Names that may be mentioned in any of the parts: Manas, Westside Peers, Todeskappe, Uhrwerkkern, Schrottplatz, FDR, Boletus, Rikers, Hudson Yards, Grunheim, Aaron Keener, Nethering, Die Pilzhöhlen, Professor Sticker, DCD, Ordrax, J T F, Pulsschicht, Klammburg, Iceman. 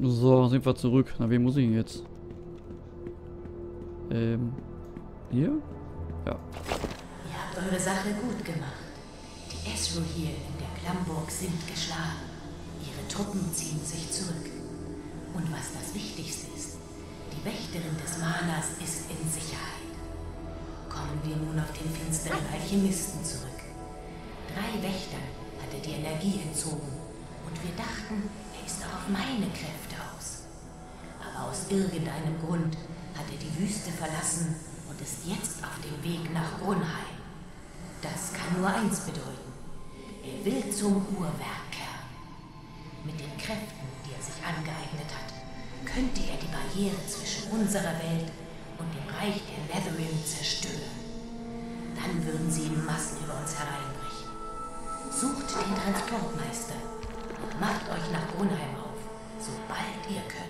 So, sind wir zurück. Na, wen muss ich denn jetzt? Hier? Ja. Ihr habt eure Sache gut gemacht. Die Esru hier in der Klammburg sind geschlagen. Ihre Truppen ziehen sich zurück. Und was das Wichtigste ist, die Wächterin des Manas ist in Sicherheit. Kommen wir nun auf den finsteren Alchemisten zurück. 3 Wächter hatte die Energie entzogen und wir dachten, er ist auch auf meine Kräfte aus. Aber aus irgendeinem Grund hat er die Wüste verlassen und ist jetzt auf dem Weg nach Grunheim. Das kann nur eins bedeuten. Er will zum Uhrwerkkern. Mit den Kräften, die er sich angeeignet hat, könnte er die Barriere zwischen unserer Welt und dem Reich der Nethering zerstören. Dann würden sie in Massen über uns hereinbrechen. Sucht den Transportmeister und macht euch nach Grunheim auf, sobald ihr könnt.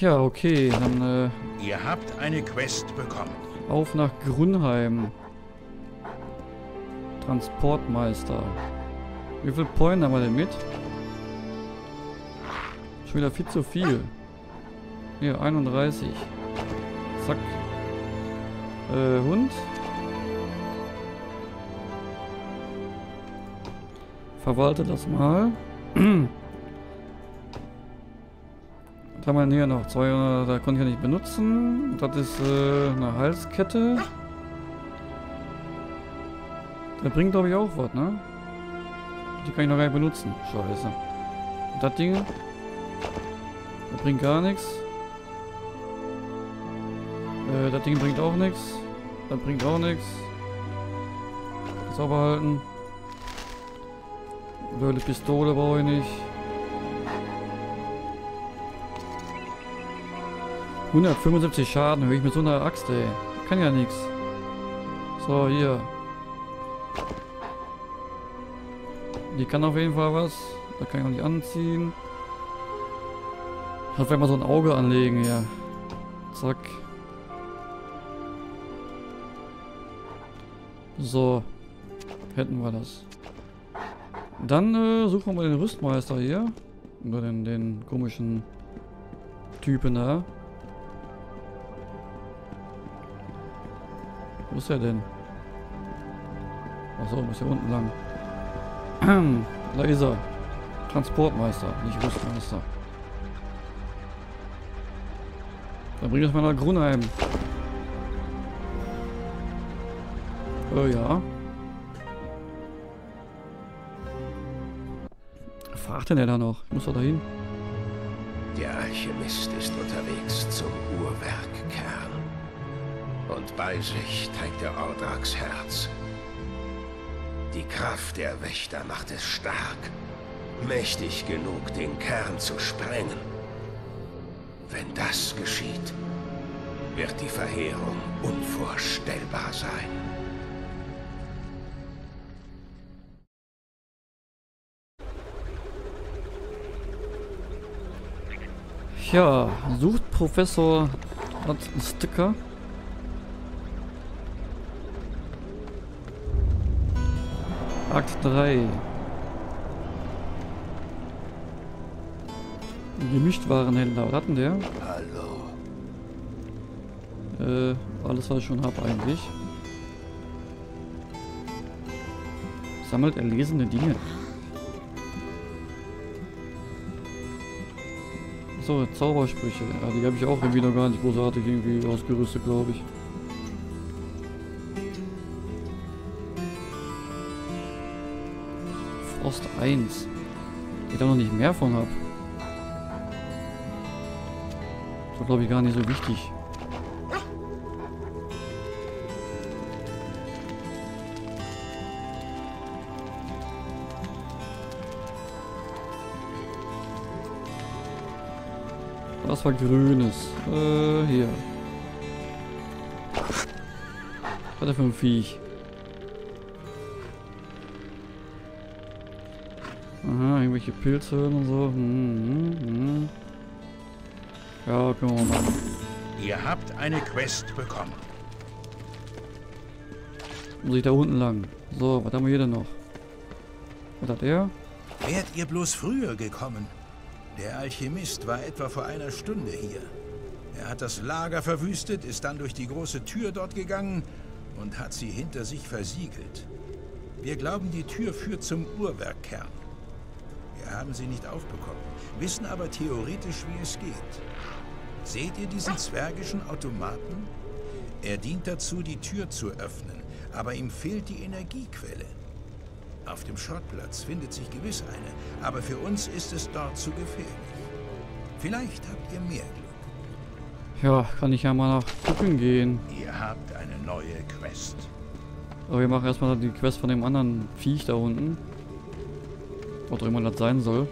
Ja, okay, dann ihr habt eine Quest bekommen. Auf nach Grunheim. Transportmeister. Wie viel Point haben wir denn mit? Schon wieder viel zu viel. Hier, 31. Zack. Hund. Verwalte das mal. Dann haben wir hier noch 200, da konnte ich ja nicht benutzen. Das ist eine Halskette. Der bringt, glaube ich, auch was, ne? Die kann ich noch gar nicht benutzen. Scheiße. Und das Ding. Das bringt gar nichts. Das Ding bringt auch nichts. Das bringt auch nichts. Sauber halten. Blöde Pistole brauche ich nicht. 175 Schaden höre ich mit so einer Axt, ey. Kann ja nichts. So, hier. Die kann auf jeden Fall was. Da kann ich auch nicht anziehen. Ich werde mal so ein Auge anlegen hier. Zack. So. Hätten wir das. Dann suchen wir mal den Rüstmeister hier. Oder den komischen Typen da. Wo ist er denn? Achso, muss hier unten lang. Da ist er. Transportmeister, nicht Rüstmeister. Dann bring ich das mal nach Grunheim. Ja. Fragt denn er da noch? Ich muss doch dahin. Der Alchemist ist unterwegs zum Uhrwerkkern. Und bei sich trägt der Ordrax Herz. Die Kraft der Wächter macht es stark. Mächtig genug, den Kern zu sprengen. Wenn das geschieht, wird die Verheerung unvorstellbar sein. Ja, sucht Professor Sticker. Akt 3. Gemischtwarenhändler. Was hat denn der? Hallo. Alles was ich schon habe eigentlich. Sammelt erlesene Dinge. So, Zaubersprüche. Ja, die habe ich auch irgendwie noch gar nicht großartig irgendwie ausgerüstet, glaube ich. Frost 1. Ich da noch nicht mehr von habe. Das war, glaube ich, gar nicht so wichtig. Das war grünes. Hier. Was hat er für ein Viech? Aha, irgendwelche Pilzhöhlen und so. Ja, können wir machen. Ihr habt eine Quest bekommen. Muss ich da unten lang? So, was haben wir hier denn noch? Was hat er? Wärt ihr bloß früher gekommen? Der Alchemist war etwa vor einer Stunde hier. Er hat das Lager verwüstet, ist dann durch die große Tür dort gegangen und hat sie hinter sich versiegelt. Wir glauben, die Tür führt zum Uhrwerkkern. Wir haben sie nicht aufbekommen, wissen aber theoretisch, wie es geht. Seht ihr diesen zwergischen Automaten? Er dient dazu, die Tür zu öffnen, aber ihm fehlt die Energiequelle. Auf dem Schrottplatz findet sich gewiss eine, aber für uns ist es dort zu gefährlich. Vielleicht habt ihr mehr Glück. Ja, kann ich ja mal nach gucken gehen. Ihr habt eine neue Quest. Aber wir machen erstmal die Quest von dem anderen Viech da unten. Ob da jemand das sein soll.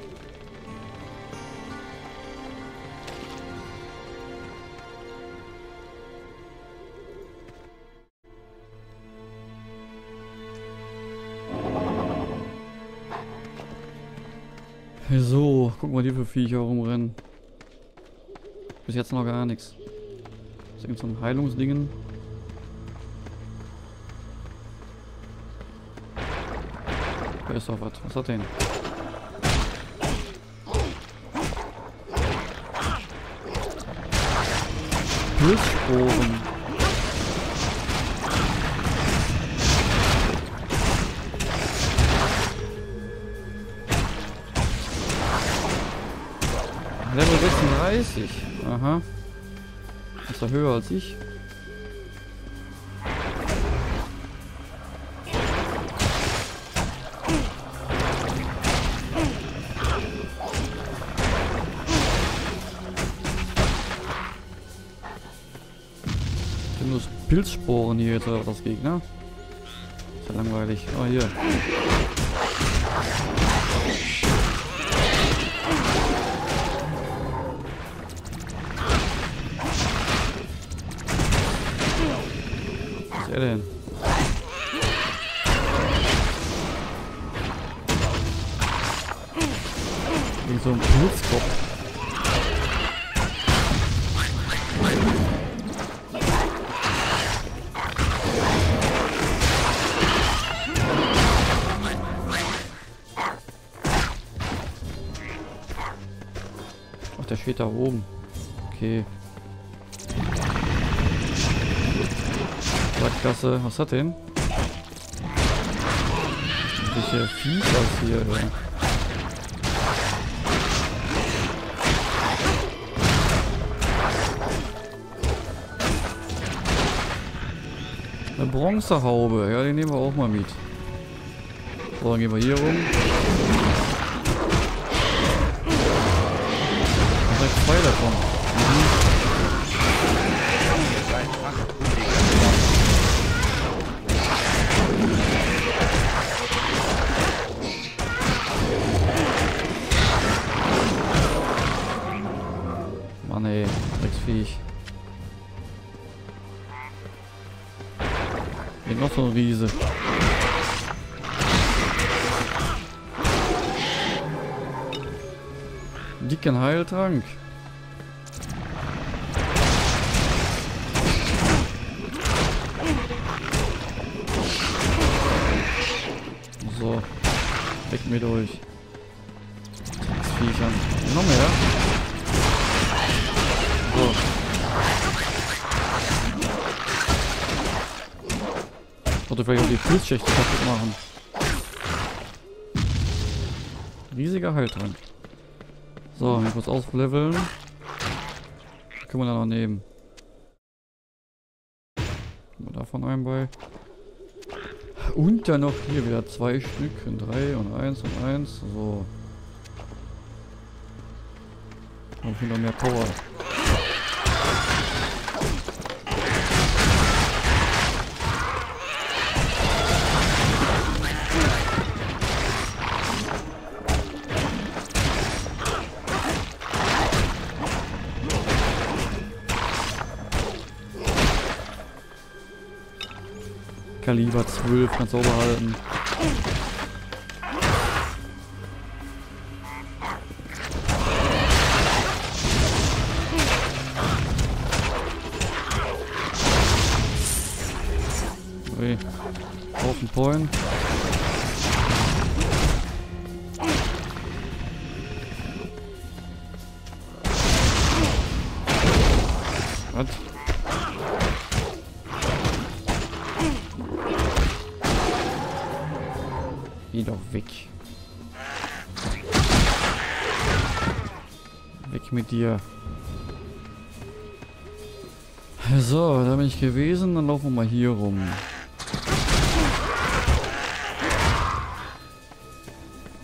So, gucken wir die für Viecher rumrennen. Bis jetzt noch gar nichts. Das ist irgend so ein Heilungsdingen. Da ist doch was. Was hat denn? Pulssporen. Level 36. Aha. Ist er höher als ich? Pilzsporen hier jetzt oder das Gegner? Ist ja langweilig. Oh, hier. Was ist er denn? Wie so ein Pilzkopf. Steht da oben. Okay. Sackgasse. Was hat denn? Welche Viecher hier, oder? Eine Bronzehaube. Ja, die nehmen wir auch mal mit. So, dann gehen wir hier rum. Zwei davon. Mann ey, Drecksviech. Hier noch so ein Riese. Dicken Heiltrank. Weg mir durch. Das Viech an. Noch mehr. So. Sollte vielleicht auch die Pulsschicht kaputt machen. Riesiger Heiltrank. So, hier kurz aufleveln. Können wir da noch nehmen. Nehmen wir davon einen bei. Und dann noch hier wieder zwei Stück und drei und eins und eins. So. Hab ich noch mehr Power. Kaliber 12 ganz sauber halten. Okay. Auf den Point. hat. Geh doch weg. Weg mit dir. So, da bin ich gewesen. Dann laufen wir mal hier rum.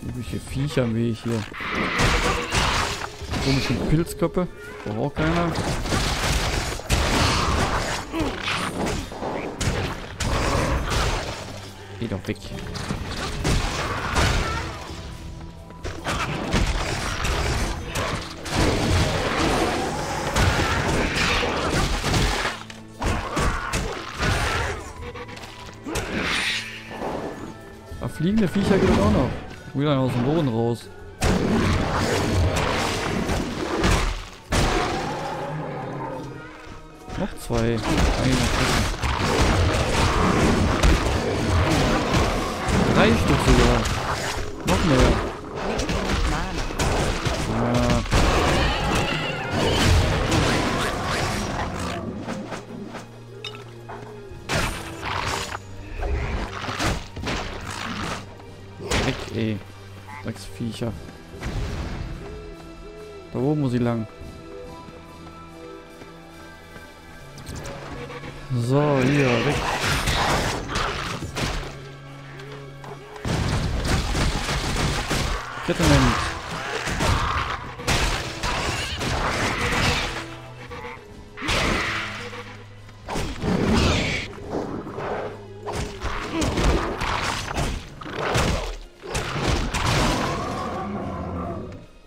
Übliche Viecher am Weg hier. Komische Pilzköpfe. Braucht auch keiner. Geh doch weg. Fliegende Viecher geht auch noch. Wieder aus dem Boden raus. Noch zwei. Eine. Drei Stück sogar. Noch mehr. Ja. Viecher. Da oben muss ich lang. So, hier, weg. Kettenhemd.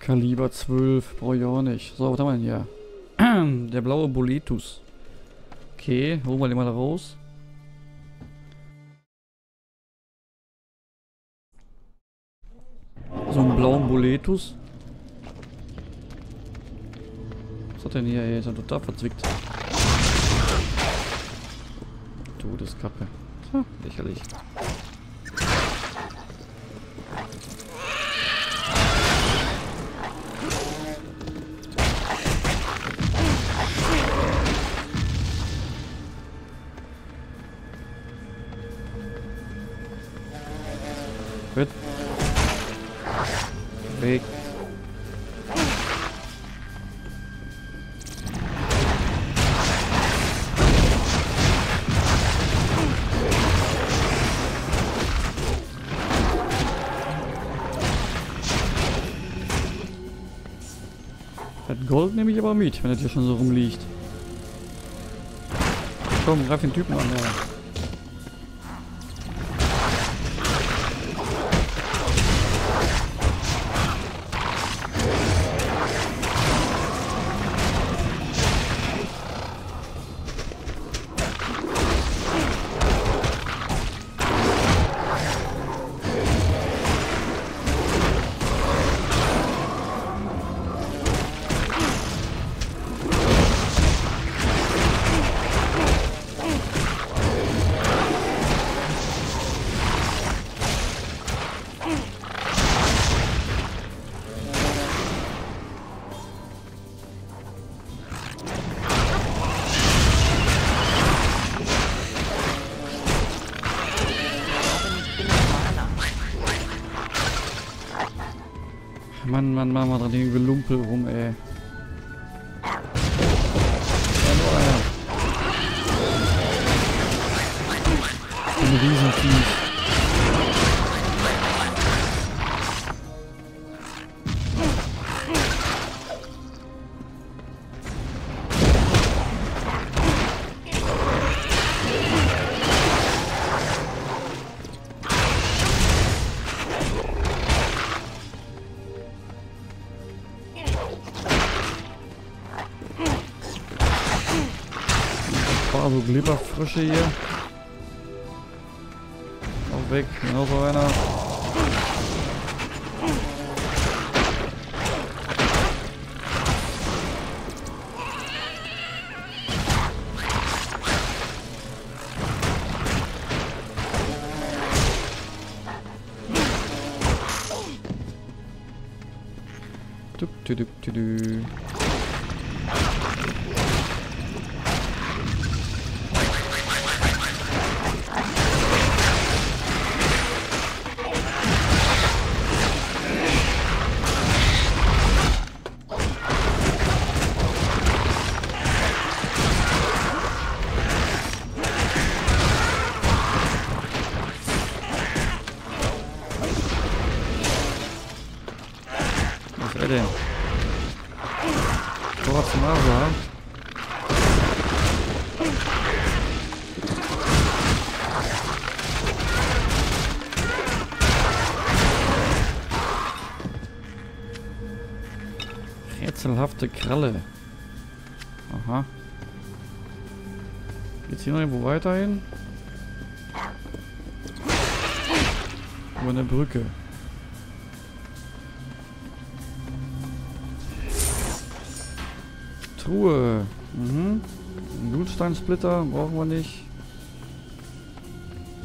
Kaliber 12, brauche ich auch nicht. So, was haben wir denn hier? Der blaue Boletus. Okay, holen wir den mal da raus. So einen blauen Boletus. Was hat denn hier? Ey, ist ja total verzwickt. Todeskappe. Tja, lächerlich. Weg. Das Gold nehme ich aber mit, wenn das hier schon so rumliegt. Komm, greif den Typen an, ja. Mann, Mann, dran den Gelumpel rum, ey. Ein Riesenvieh. Also Glibberfrösche hier. Auch weg, noch so einer. Tup, tup, tup, tup. Fresse. Boah, zum Asa. Rätselhafte Kralle. Aha. Geht's hier noch irgendwo weiter hin? Über eine Brücke. Truhe. Mhm. Ein Blutsteinsplitter brauchen wir nicht.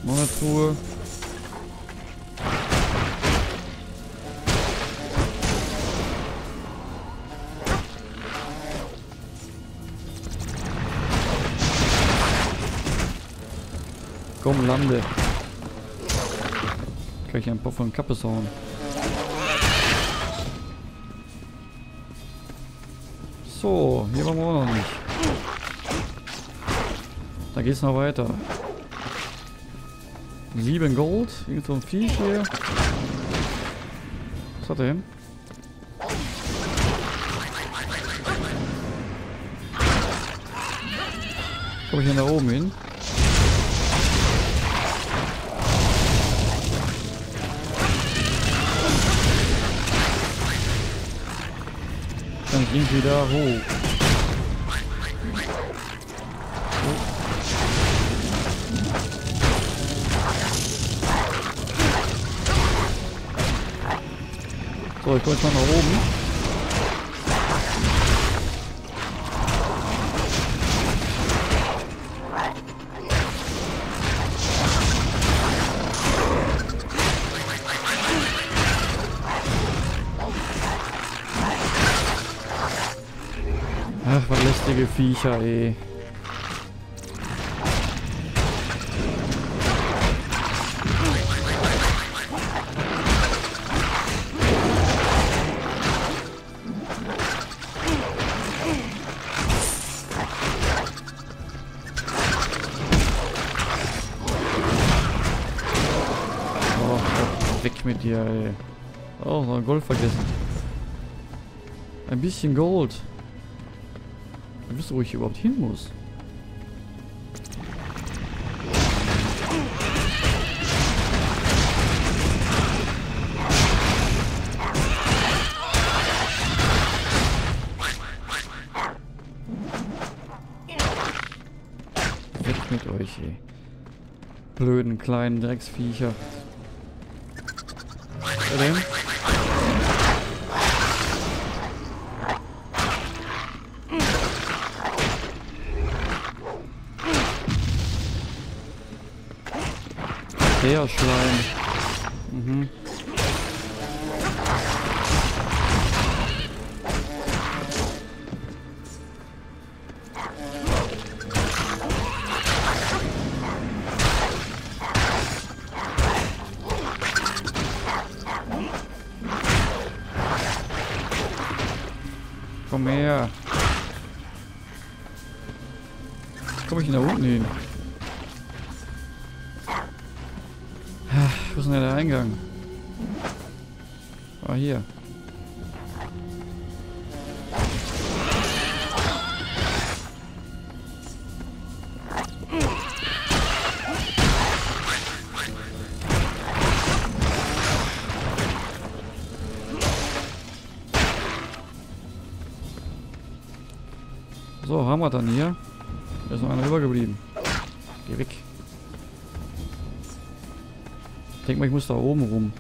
Noch eine Truhe. Komm, lande. Kann ich einen Pop von Kappe hauen. So, hier waren wir auch noch nicht. Da geht's noch weiter. 7 Gold. Irgend so ein Viech hier. Was hat er hin? Komm ich denn da oben hin? Dann ging sie da hoch. So, ich wollte mal nach oben. Ach, was lästige Viecher, ey. Oh, weg mit dir, ey. Oh, noch Gold vergessen. Ein bisschen Gold. Ich wüsste, wo ich überhaupt hin muss. Weg mit euch, ey. Blöden kleinen Drecksviecher. Der Schleim. Mhm. Komm her. Komm ich nach unten hin? Wo ist denn der Eingang? Ah, hier. So, haben wir dann hier. Da ist noch einer übergeblieben. Geh weg. Ich denke mal, ich muss da oben rum.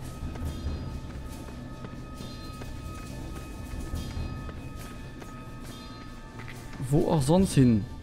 Wo auch sonst hin?